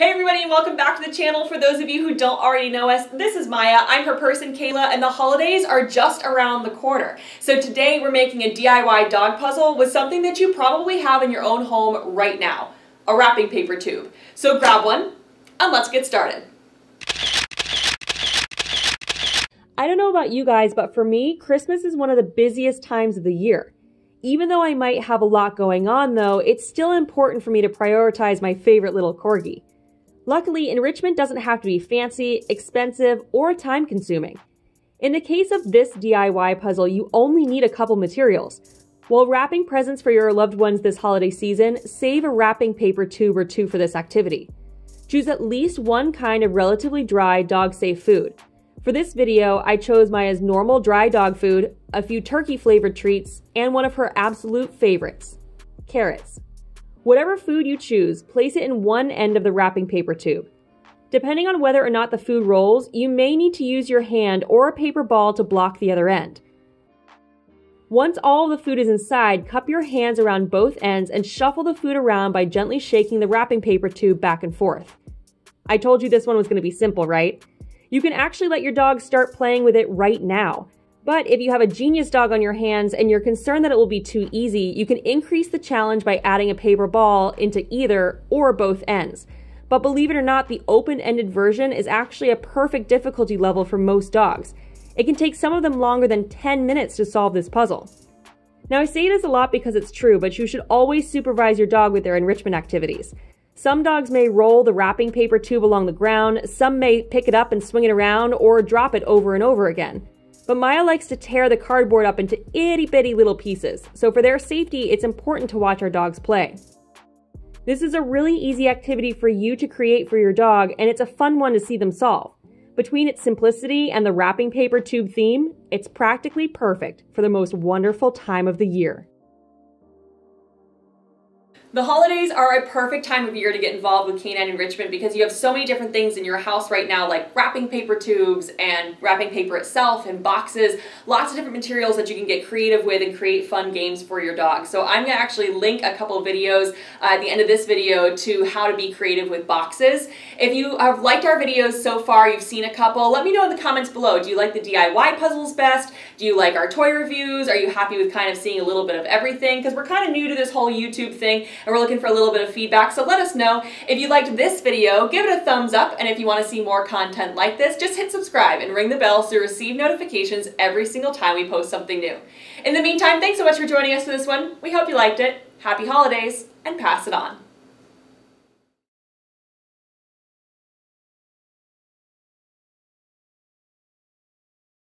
Hey everybody, and welcome back to the channel. For those of you who don't already know us, this is Maya. I'm her person, Kayla, and the holidays are just around the corner. So today we're making a DIY dog puzzle with something that you probably have in your own home right now, a wrapping paper tube. So grab one and let's get started. I don't know about you guys, but for me, Christmas is one of the busiest times of the year. Even though I might have a lot going on though, it's still important for me to prioritize my favorite little corgi. Luckily, enrichment doesn't have to be fancy, expensive, or time-consuming. In the case of this DIY puzzle, you only need a couple materials. While wrapping presents for your loved ones this holiday season, save a wrapping paper tube or two for this activity. Choose at least one kind of relatively dry, dog-safe food. For this video, I chose Maya's normal dry dog food, a few turkey-flavored treats, and one of her absolute favorites, carrots. Whatever food you choose, place it in one end of the wrapping paper tube. Depending on whether or not the food rolls, you may need to use your hand or a paper ball to block the other end. Once all the food is inside, cup your hands around both ends and shuffle the food around by gently shaking the wrapping paper tube back and forth. I told you this one was going to be simple, right? You can actually let your dog start playing with it right now. But if you have a genius dog on your hands and you're concerned that it will be too easy, you can increase the challenge by adding a paper ball into either or both ends. But believe it or not, the open-ended version is actually a perfect difficulty level for most dogs. It can take some of them longer than 10 minutes to solve this puzzle. Now, I say this a lot because it's true, but you should always supervise your dog with their enrichment activities. Some dogs may roll the wrapping paper tube along the ground, some may pick it up and swing it around, or drop it over and over again. But Maya likes to tear the cardboard up into itty-bitty little pieces, so for their safety, it's important to watch our dogs play. This is a really easy activity for you to create for your dog, and it's a fun one to see them solve. Between its simplicity and the wrapping paper tube theme, it's practically perfect for the most wonderful time of the year. The holidays are a perfect time of year to get involved with canine enrichment because you have so many different things in your house right now, like wrapping paper tubes and wrapping paper itself and boxes, lots of different materials that you can get creative with and create fun games for your dog. So I'm going to actually link a couple of videos at the end of this video to how to be creative with boxes. If you have liked our videos so far, you've seen a couple, let me know in the comments below. Do you like the DIY puzzles best? Do you like our toy reviews? Are you happy with kind of seeing a little bit of everything? Because we're kind of new to this whole YouTube thing, and we're looking for a little bit of feedback, so let us know. If you liked this video, give it a thumbs up, and if you want to see more content like this, just hit subscribe and ring the bell so you receive notifications every single time we post something new. In the meantime, thanks so much for joining us for this one. We hope you liked it. Happy holidays, and pass it on.